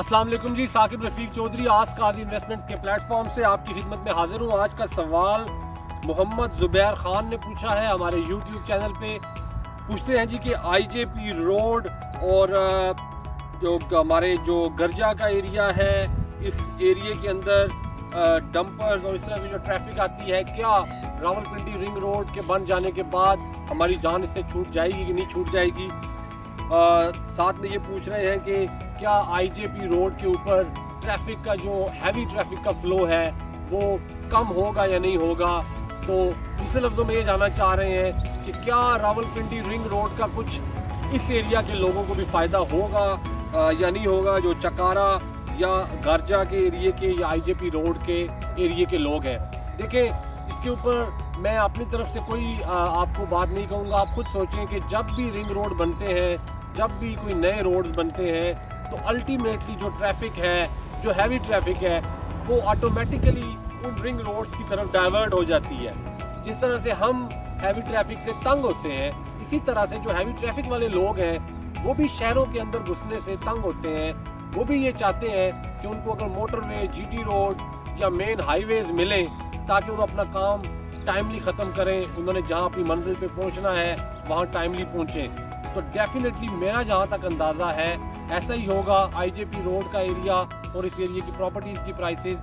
अस्सलाम वालेकुम जी, साकिब रफ़ीक चौधरी आज काज़ी इन्वेस्टमेंट्स के प्लेटफॉर्म से आपकी खिदमत में हाजिर हूँ। आज का सवाल मोहम्मद ज़ुबैर खान ने पूछा है हमारे यूट्यूब चैनल पे। पूछते हैं जी कि आईजेपी रोड और जो हमारे जो गर्जा का एरिया है, इस एरिए के अंदर डंपर्स और इस तरह की जो ट्रैफिक आती है, क्या रावलपिंडी रिंग रोड के बन जाने के बाद हमारी जान इससे छूट जाएगी कि नहीं छूट जाएगी। साथ में ये पूछ रहे हैं कि क्या आईजेपी रोड के ऊपर ट्रैफिक का जो हैवी ट्रैफिक का फ्लो है वो कम होगा या नहीं होगा। तो दूसरे लफ्ज़ों में ये जानना चाह रहे हैं कि क्या रावलपिंडी रिंग रोड का कुछ इस एरिया के लोगों को भी फ़ायदा होगा या नहीं होगा, जो चकारा या गर्जा के एरिए के या आईजेपी रोड के एरिए के लोग हैं। देखें, इसके ऊपर मैं अपनी तरफ से कोई आपको बात नहीं कहूँगा। आप खुद सोचें कि जब भी रिंग रोड बनते हैं, जब भी कोई नए रोड बनते हैं, तो अल्टीमेटली जो ट्रैफिक है, जो हैवी ट्रैफिक है, वो ऑटोमेटिकली उन रिंग रोड्स की तरफ डाइवर्ट हो जाती है। जिस तरह से हम हैवी ट्रैफिक से तंग होते हैं, इसी तरह से जो हैवी ट्रैफिक वाले लोग हैं वो भी शहरों के अंदर घुसने से तंग होते हैं। वो भी ये चाहते हैं कि उनको अगर मोटरवे, जीटी रोड या मेन हाईवेज़ मिलें ताकि वो अपना काम टाइमली ख़त्म करें, उन्होंने जहां अपनी मंजिल पे पहुंचना है वहां टाइमली पहुंचें। तो डेफिनेटली मेरा जहां तक अंदाज़ा है ऐसा ही होगा। आईजेपी रोड का एरिया और इस एरिया की प्रॉपर्टीज़ की प्राइसेस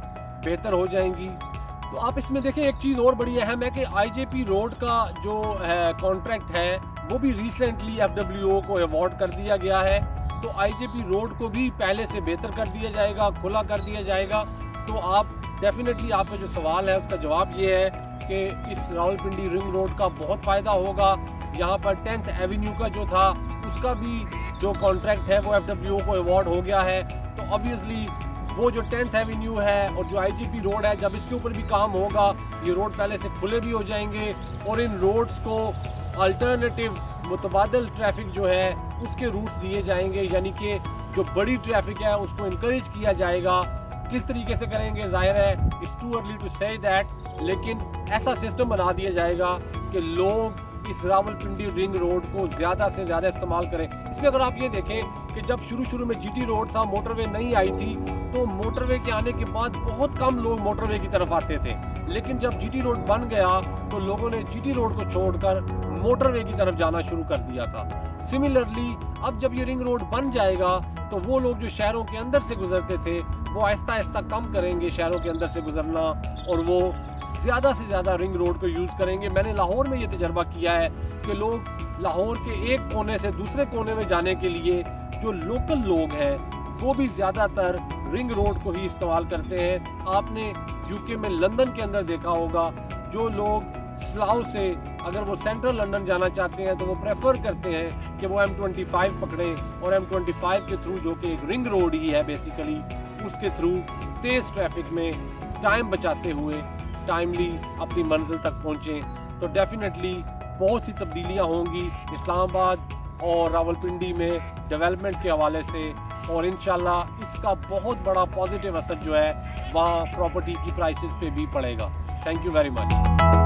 बेहतर हो जाएंगी। तो आप इसमें देखें, एक चीज़ और बड़ी अहम है कि आईजेपी रोड का जो कॉन्ट्रैक्ट है वो भी रिसेंटली FWO को अवॉर्ड कर दिया गया है। तो आईजेपी रोड को भी पहले से बेहतर कर दिया जाएगा, खुला कर दिया जाएगा। तो आप डेफिनेटली आपका जो सवाल है उसका जवाब ये है कि इस रावलपिंडी रिंग रोड का बहुत फ़ायदा होगा। यहाँ पर 10th एवेन्यू का जो था उसका भी जो कॉन्ट्रैक्ट है वो FWO को अवॉर्ड हो गया है। तो ऑब्वियसली वो जो 10th एवेन्यू है और जो आईजीपी रोड है, जब इसके ऊपर भी काम होगा, ये रोड पहले से खुले भी हो जाएंगे और इन रोड्स को अल्टरनेटिव मुतबादल ट्रैफिक जो है उसके रूट्स दिए जाएंगे। यानी कि जो बड़ी ट्रैफिक है उसको इनकरेज किया जाएगा। किस तरीके से करेंगे, जाहिर है it's too early to say that, लेकिन ऐसा सिस्टम बना दिया जाएगा कि लोग इस रावलपिंडी रिंग रोड को ज़्यादा से ज़्यादा इस्तेमाल करें। इसमें अगर आप ये देखें कि जब शुरू में GT रोड था, मोटरवे नहीं आई थी, तो मोटरवे के आने के बाद बहुत कम लोग मोटरवे की तरफ आते थे। लेकिन जब GT रोड बन गया तो लोगों ने GT रोड को छोड़कर मोटरवे की तरफ जाना शुरू कर दिया था। सिमिलरली अब जब ये रिंग रोड बन जाएगा तो वो लोग जो शहरों के अंदर से गुजरते थे वो आहिस्ता आहिस्ता कम करेंगे शहरों के अंदर से गुजरना और वो ज़्यादा से ज़्यादा रिंग रोड को यूज़ करेंगे। मैंने लाहौर में ये तजर्बा किया है कि लोग लाहौर के एक कोने से दूसरे कोने में जाने के लिए जो लोकल लोग हैं वो भी ज़्यादातर रिंग रोड को ही इस्तेमाल करते हैं। आपने UK में लंदन के अंदर देखा होगा, जो लोग स्लाउ से अगर वो सेंट्रल लंदन जाना चाहते हैं तो वो प्रेफर करते हैं कि वो M25 पकड़ें और M25 के थ्रू, जो कि एक रिंग रोड ही है बेसिकली, उसके थ्रू तेज़ ट्रैफिक में टाइम बचाते हुए टाइमली अपनी मंजिल तक पहुँचें। तो डेफिनेटली बहुत सी तब्दीलियाँ होंगी इस्लामाबाद और रावलपिंडी में डेवलपमेंट के हवाले से, और इंशाल्लाह इसका बहुत बड़ा पॉजिटिव असर जो है वहाँ प्रॉपर्टी की प्राइसेस पे भी पड़ेगा। Thank you very much.